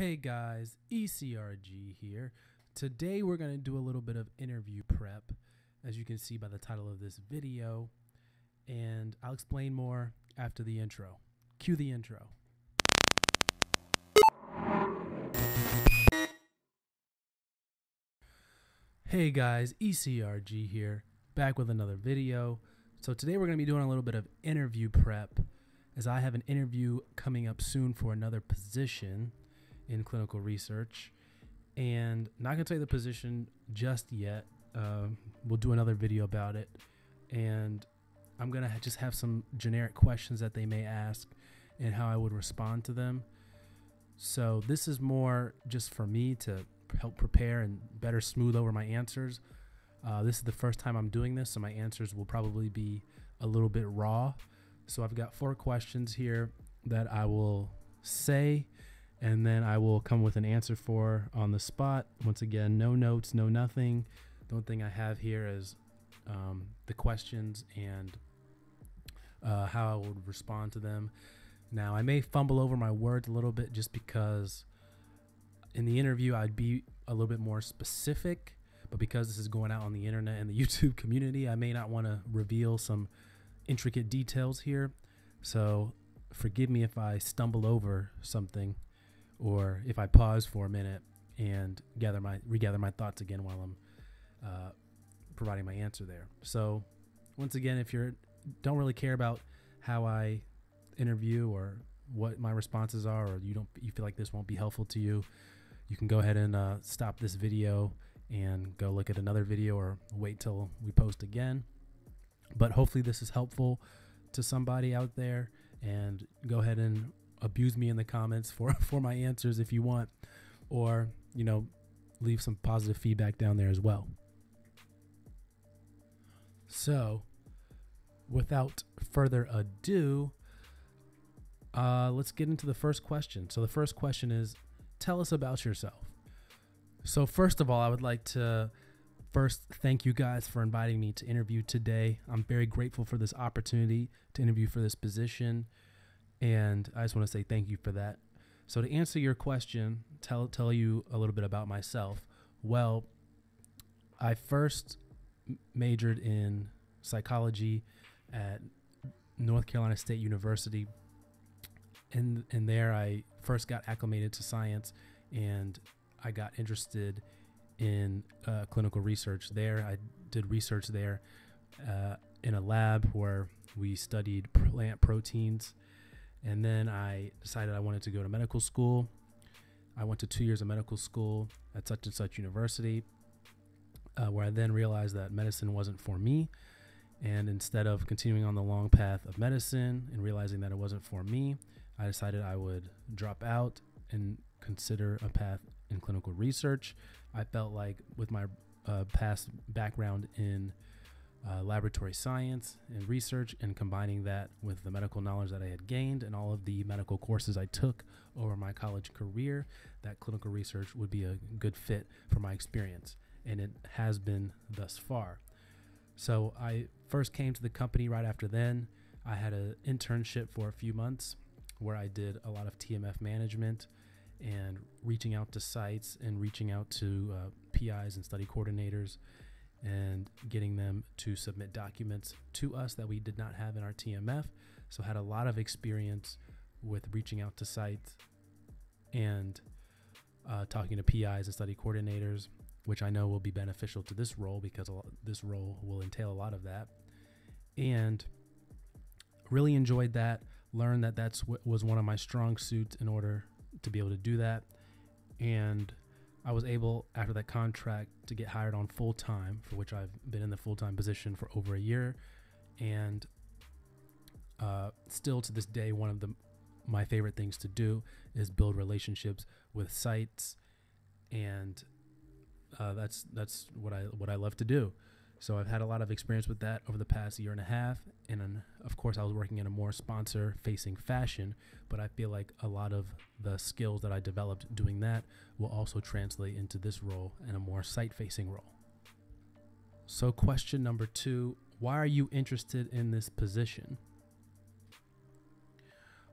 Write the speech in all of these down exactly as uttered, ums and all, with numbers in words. Hey guys, E C R G here. Today we're going to do a little bit of interview prep, as you can see by the title of this video, and I'll explain more after the intro. Cue the intro. Hey guys, E C R G here, back with another video. So today we're going to be doing a little bit of interview prep, as I have an interview coming up soon for another position in clinical research, and not gonna tell you the position just yet. Um, we'll do another video about it, and I'm gonna ha just have some generic questions that they may ask and how I would respond to them. So this is more just for me to help prepare and better smooth over my answers. Uh, this is the first time I'm doing this, so my answers will probably be a little bit raw. So I've got four questions here that I will say, and then I will come with an answer for on the spot. Once again, no notes, no nothing. The only thing I have here is um, the questions and uh, how I would respond to them. Now, I may fumble over my words a little bit just because in the interview I'd be a little bit more specific, but because this is going out on the internet and the YouTube community, I may not want to reveal some intricate details here. So forgive me if I stumble over something, or if I pause for a minute and gather my regather my thoughts again while I'm uh, providing my answer there. So once again, if you don't really care about how I interview or what my responses are, or you don't you feel like this won't be helpful to you, you can go ahead and uh, stop this video and go look at another video, or wait till we post again. But hopefully this is helpful to somebody out there, and go ahead and abuse me in the comments for for my answers if you want, or you know, leave some positive feedback down there as well. So without further ado, uh, let's get into the first question. So the first question is, tell us about yourself. So first of all, I would like to first thank you guys for inviting me to interview today. I'm very grateful for this opportunity to interview for this position, and I just want to say thank you for that. So to answer your question, tell tell you a little bit about myself. Well, I first majored in psychology at North Carolina State University, and and there I first got acclimated to science, and I got interested in uh, clinical research there. I did research there uh, in a lab where we studied plant proteins. And then I decided I wanted to go to medical school. I went to two years of medical school at such and such university, uh, where I then realized that medicine wasn't for me. And instead of continuing on the long path of medicine and realizing that it wasn't for me, I decided I would drop out and consider a path in clinical research. I felt like with my uh, past background in Uh, laboratory science and research, and combining that with the medical knowledge that I had gained and all of the medical courses I took over my college career, that clinical research would be a good fit for my experience, and it has been thus far. So I first came to the company right after then. I had an internship for a few months where I did a lot of T M F management and reaching out to sites and reaching out to uh, P Is and study coordinators, and getting them to submit documents to us that we did not have in our T M F. So had a lot of experience with reaching out to sites and uh, talking to P Is and study coordinators, which I know will be beneficial to this role, because a lot, this role will entail a lot of that. And really enjoyed that, learned that that's what was one of my strong suits in order to be able to do that. And I was able, after that contract, to get hired on full-time, for which I've been in the full-time position for over a year, and uh, still to this day, one of the, my favorite things to do is build relationships with sites, and uh, that's that's what I what I love to do. So I've had a lot of experience with that over the past year and a half, and then, of course, I was working in a more sponsor-facing fashion, but I feel like a lot of the skills that I developed doing that will also translate into this role and a more site-facing role. So question number two, why are you interested in this position?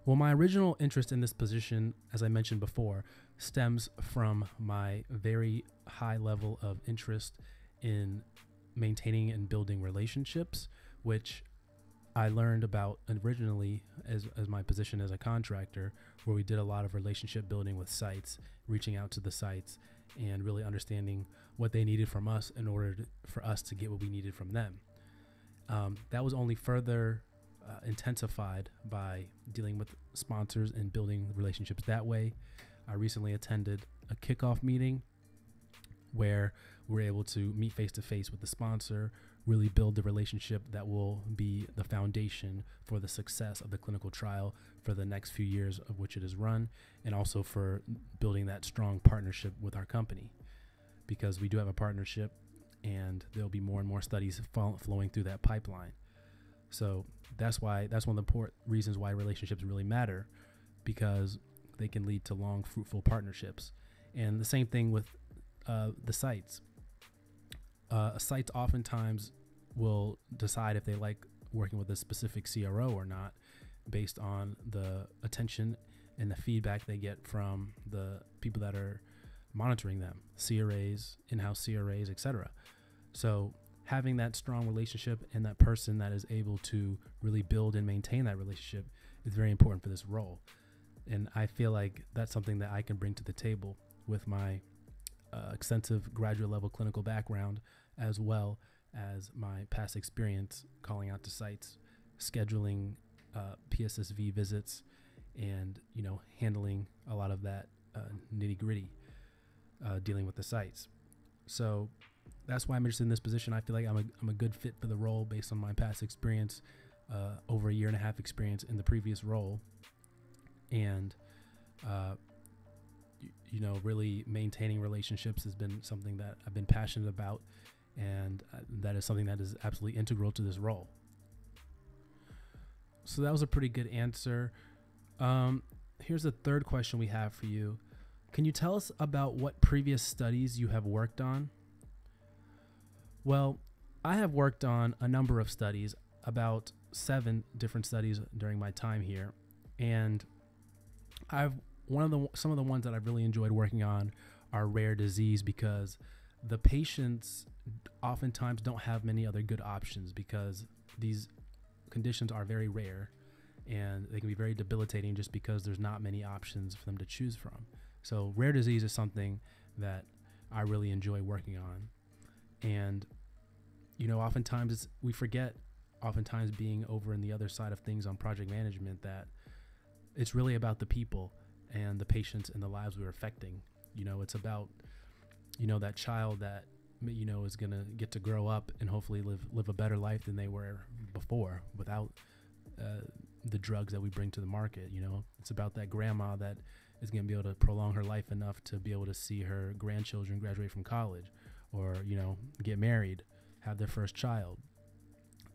Well, my original interest in this position, as I mentioned before, stems from my very high level of interest in maintaining and building relationships, which I learned about originally as, as my position as a contractor, where we did a lot of relationship building with sites, reaching out to the sites and really understanding what they needed from us in order to, for us to get what we needed from them. Um, that was only further Uh, intensified by dealing with sponsors and building relationships that way. I recently attended a kickoff meeting where we're able to meet face to face with the sponsor, really build the relationship that will be the foundation for the success of the clinical trial for the next few years of which it is run, and also for building that strong partnership with our company, because we do have a partnership and there'll be more and more studies flowing through that pipeline. So that's why, that's one of the important reasons why relationships really matter, because they can lead to long, fruitful partnerships. And the same thing with uh, the sites. Uh, sites oftentimes will decide if they like working with a specific C R O or not, based on the attention and the feedback they get from the people that are monitoring them, C R As, in-house C R As, et cetera. So having that strong relationship and that person that is able to really build and maintain that relationship is very important for this role. And I feel like that's something that I can bring to the table with my uh, extensive graduate level clinical background, as well as my past experience calling out to sites, scheduling uh, P S S V visits, and, you know, handling a lot of that uh, nitty gritty, uh, dealing with the sites. So that's why I'm interested in this position. I feel like I'm a, I'm a good fit for the role based on my past experience, uh, over a year and a half experience in the previous role, and uh, you, you know, really maintaining relationships has been something that I've been passionate about, and that is something that is absolutely integral to this role. So that was a pretty good answer. Um, here's the third question we have for you. Can you tell us about what previous studies you have worked on? Well, I have worked on a number of studies, about seven different studies during my time here. And I've one of the some of the ones that I've really enjoyed working on are rare disease, because the patients oftentimes don't have many other good options, because these conditions are very rare and they can be very debilitating just because there's not many options for them to choose from. So rare disease is something that I really enjoy working on. And you know, oftentimes it's, we forget, oftentimes being over in the other side of things on project management, that it's really about the people and the patients and the lives we're affecting. You know, it's about, you know, that child that, you know, is going to get to grow up and hopefully live, live a better life than they were before without uh, the drugs that we bring to the market. You know, it's about that grandma that is going to be able to prolong her life enough to be able to see her grandchildren graduate from college, or, you know, get married, have their first child,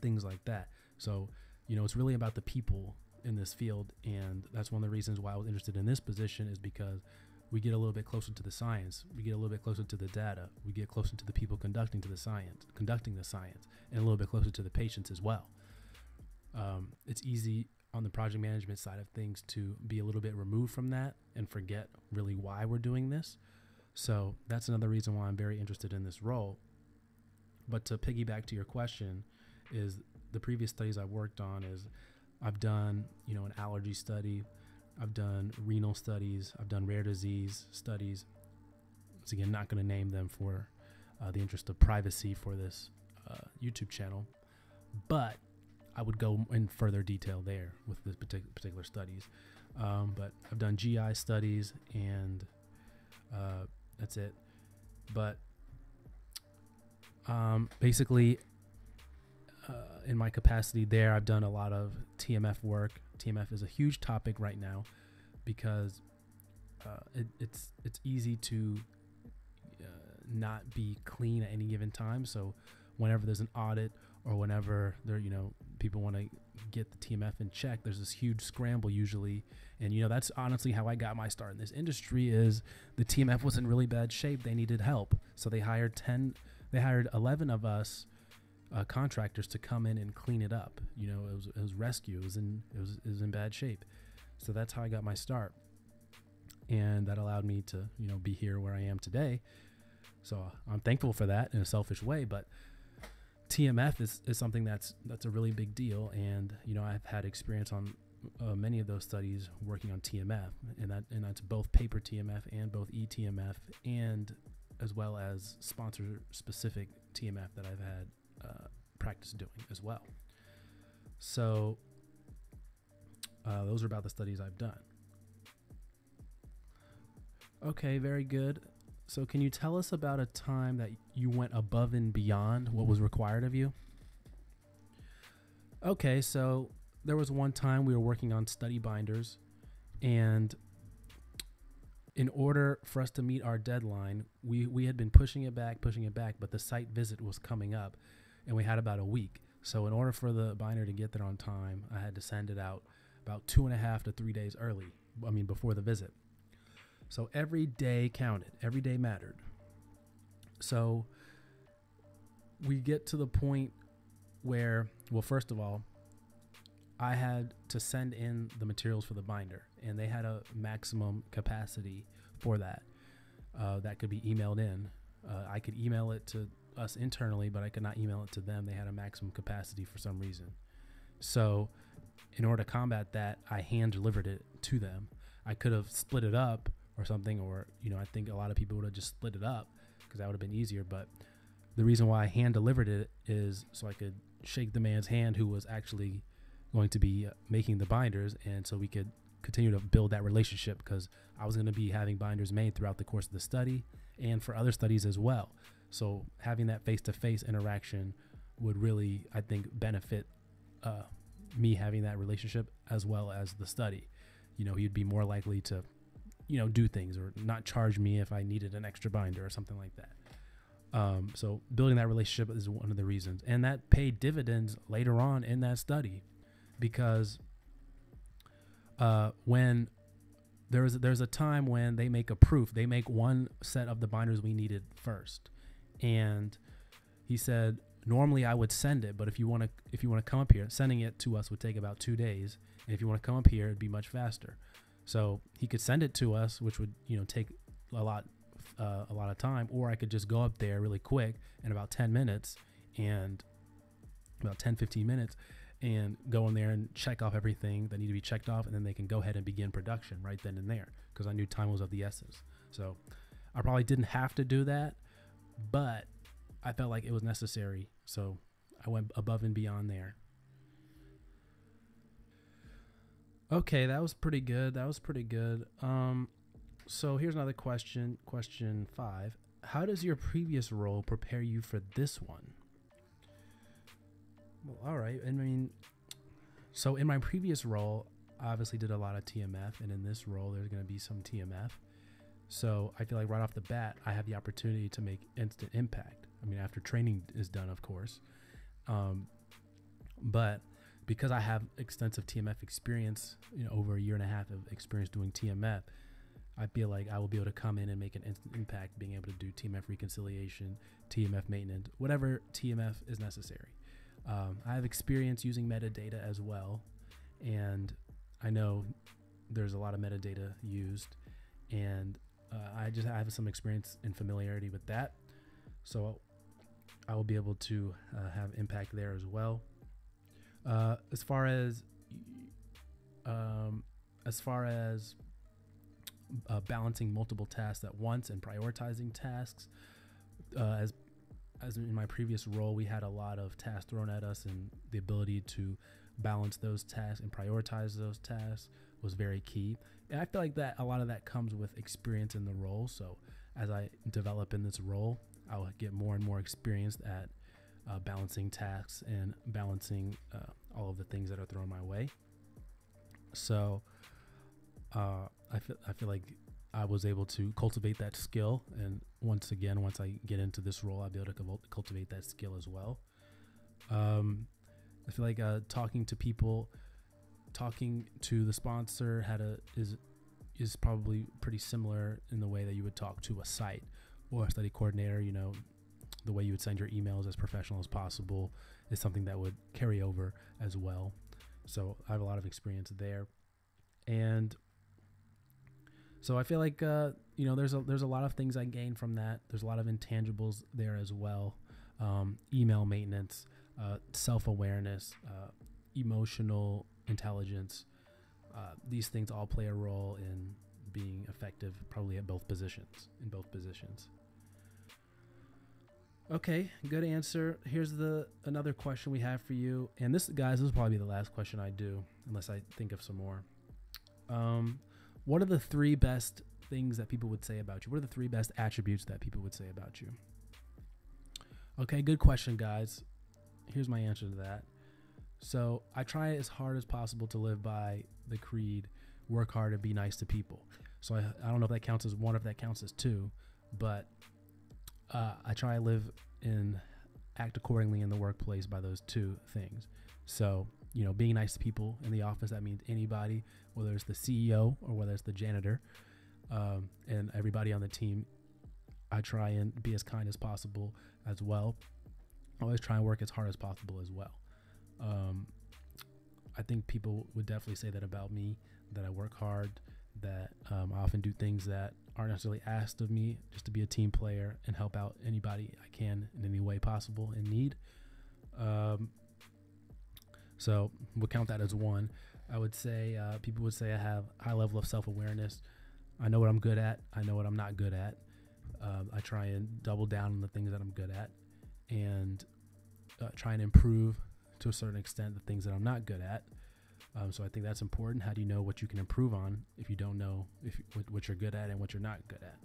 things like that. So, you know, it's really about the people in this field. And that's one of the reasons why I was interested in this position, is because we get a little bit closer to the science. We get a little bit closer to the data. We get closer to the people conducting to the science, conducting the science, and a little bit closer to the patients as well. Um, it's easy on the project management side of things to be a little bit removed from that and forget really why we're doing this. So that's another reason why I'm very interested in this role. But to piggyback to your question, is the previous studies I've worked on is I've done, you know, an allergy study. I've done renal studies. I've done rare disease studies. Once again, not going to name them for uh, the interest of privacy for this uh, YouTube channel, but I would go in further detail there with the partic particular studies. Um, but I've done G I studies, and uh, that's it. But um, basically, uh, in my capacity there, I've done a lot of T M F work. T M F is a huge topic right now, because uh, it, it's it's easy to uh, not be clean at any given time. So whenever there's an audit, or whenever there, you know, people want to get the T M F in check, there's this huge scramble usually. And, you know, that's honestly how I got my start in this industry, is the T M F was in really bad shape. They needed help. So they hired ten, they hired eleven of us uh, contractors to come in and clean it up. You know, it was, it was rescue. It was in, it was, it was in bad shape. So that's how I got my start. And that allowed me to, you know, be here where I am today. So I'm thankful for that in a selfish way, but T M F is, is something that's, that's a really big deal. And, you know, I've had experience on uh, many of those studies working on T M F, and that, and that's both paper T M F and both E T M F, and as well as sponsor specific T M F that I've had uh, practice doing as well. So uh, those are about the studies I've done. Okay, very good. So can you tell us about a time that you went above and beyond what was required of you? Okay, so there was one time we were working on study binders, and in order for us to meet our deadline, we, we had been pushing it back, pushing it back, but the site visit was coming up and we had about a week. So in order for the binder to get there on time, I had to send it out about two and a half to three days early, I mean, before the visit. So every day counted, every day mattered. So we get to the point where, well, first of all, I had to send in the materials for the binder, and they had a maximum capacity for that. Uh, that could be emailed in. Uh, I could email it to us internally, but I could not email it to them. They had a maximum capacity for some reason. So in order to combat that, I hand delivered it to them. I could have split it up or something, or, you know, I think a lot of people would have just split it up because that would have been easier. But the reason why I hand delivered it is so I could shake the man's hand who was actually going to be making the binders. And so we could continue to build that relationship, because I was going to be having binders made throughout the course of the study and for other studies as well. So having that face-to-face interaction would really, I think, benefit uh, me having that relationship as well as the study. You know, he'd be more likely to, you know, do things or not charge me if I needed an extra binder or something like that. Um, so building that relationship is one of the reasons. And that paid dividends later on in that study, because uh, when there is, there's a time when they make a proof, they make one set of the binders we needed first. And he said, normally I would send it, but if you want to, if you want to come up here, sending it to us would take about two days. And if you want to come up here, it'd be much faster. So he could send it to us, which would, you know, take a lot, uh, a lot of time, or I could just go up there really quick in about ten minutes and about ten, fifteen minutes and go in there and check off everything that need to be checked off. And then they can go ahead and begin production right then and there, because I knew time was of the essence. So I probably didn't have to do that, but I felt like it was necessary. So I went above and beyond there. Okay, that was pretty good. That was pretty good. Um, so here's another question. Question five. How does your previous role prepare you for this one? Well, all right. I mean, so in my previous role, I obviously did a lot of T M F, and in this role, there's going to be some T M F. So I feel like right off the bat, I have the opportunity to make instant impact. I mean, after training is done, of course. Um, but because I have extensive T M F experience, you know, over a year and a half of experience doing T M F, I feel like I will be able to come in and make an instant impact, being able to do T M F reconciliation, T M F maintenance, whatever T M F is necessary. Um, I have experience using metadata as well. And I know there's a lot of metadata used, and uh, I just I have some experience and familiarity with that. So I will be able to uh, have impact there as well. Uh, as far as, um, as far as uh, balancing multiple tasks at once and prioritizing tasks, uh, as as in my previous role, we had a lot of tasks thrown at us, and the ability to balance those tasks and prioritize those tasks was very key. And I feel like that a lot of that comes with experience in the role. So as I develop in this role, I will get more and more experienced at Uh, balancing tasks and balancing uh, all of the things that are thrown my way. So uh, I feel I feel like I was able to cultivate that skill, and once again, once I get into this role, I'll be able to cultivate that skill as well. Um, I feel like uh, talking to people, talking to the sponsor, had a is is probably pretty similar in the way that you would talk to a site or a study coordinator. You know, the way you would send your emails as professional as possible is something that would carry over as well. So I have a lot of experience there. And so I feel like, uh, you know, there's a, there's a lot of things I gain from that. There's a lot of intangibles there as well. Um, email maintenance, uh, self-awareness, uh, emotional intelligence. Uh, these things all play a role in being effective, probably at both positions, in both positions. Okay, good answer. Here's the another question we have for you. And this, guys, this will probably be the last question I do, unless I think of some more. Um, what are the three best things that people would say about you? What are the three best attributes that people would say about you? Okay, good question, guys. Here's my answer to that. So I try as hard as possible to live by the creed, work hard and be nice to people. So I, I don't know if that counts as one, if that counts as two, but Uh, I try to live and act accordingly in the workplace by those two things. So, you know, being nice to people in the office, that means anybody, whether it's the C E O or whether it's the janitor, um, and everybody on the team, I try and be as kind as possible as well. I always try and work as hard as possible as well. Um, I think people would definitely say that about me, that I work hard, that um, I often do things that aren't necessarily asked of me, just to be a team player and help out anybody I can in any way possible in need. Um, so we'll count that as one. I would say uh, people would say I have a high level of self-awareness. I know what I'm good at. I know what I'm not good at. Um, I try and double down on the things that I'm good at and uh, try and improve to a certain extent the things that I'm not good at. Um, so I think that's important. How do you know what you can improve on if you don't know if what, what you're good at and what you're not good at?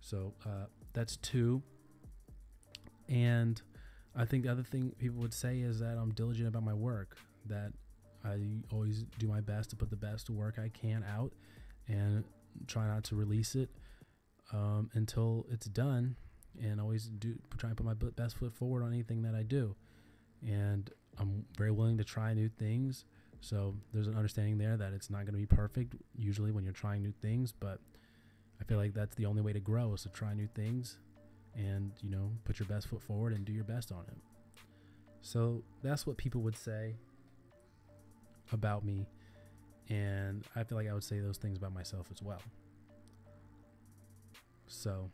So uh, that's two. And I think the other thing people would say is that I'm diligent about my work, that I always do my best to put the best work I can out and try not to release it um, until it's done, and always do try and put my best foot forward on anything that I do. And I'm very willing to try new things. So there's an understanding there that it's not going to be perfect usually when you're trying new things, but I feel like that's the only way to grow, is to try new things and, you know, put your best foot forward and do your best on it. So that's what people would say about me. And I feel like I would say those things about myself as well. So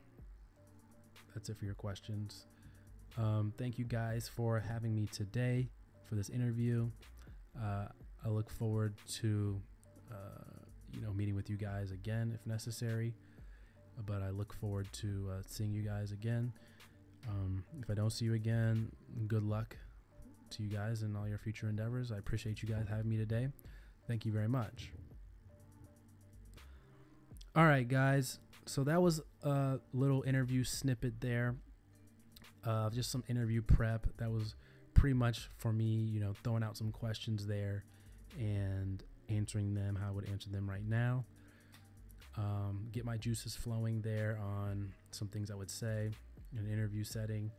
that's it for your questions. Um, thank you guys for having me today for this interview. Uh, I look forward to, uh, you know, meeting with you guys again if necessary, but I look forward to uh, seeing you guys again. Um, if I don't see you again, good luck to you guys in all your future endeavors. I appreciate you guys having me today. Thank you very much. All right, guys. So that was a little interview snippet there. Uh, just some interview prep. That was pretty much for me, you know, throwing out some questions there and answering them how I would answer them right now. Um, get my juices flowing there on some things I would say in an interview setting.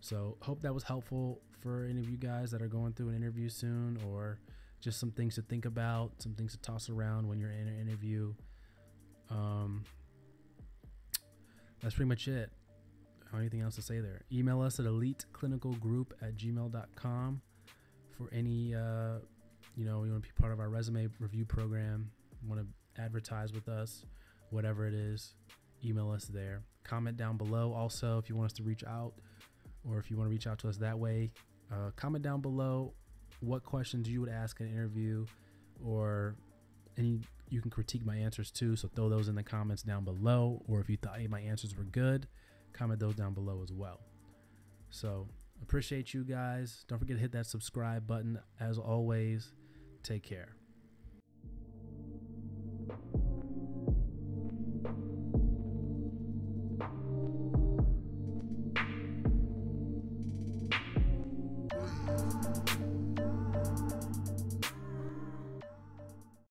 So hope that was helpful for any of you guys that are going through an interview soon, or just some things to think about, some things to toss around when you're in an interview. Um, that's pretty much it. Anything else to say there? Email us at elite clinical group at gmail dot com for any, uh, you know, you want to be part of our resume review program, want to advertise with us, whatever it is, email us there. Comment down below also if you want us to reach out, or if you want to reach out to us that way. Uh, comment down below what questions you would ask in an interview, or any, you can critique my answers too, so throw those in the comments down below, or if you thought hey, my answers were good, comment those down below as well. So appreciate you guys. Don't forget to hit that subscribe button as always. Take care.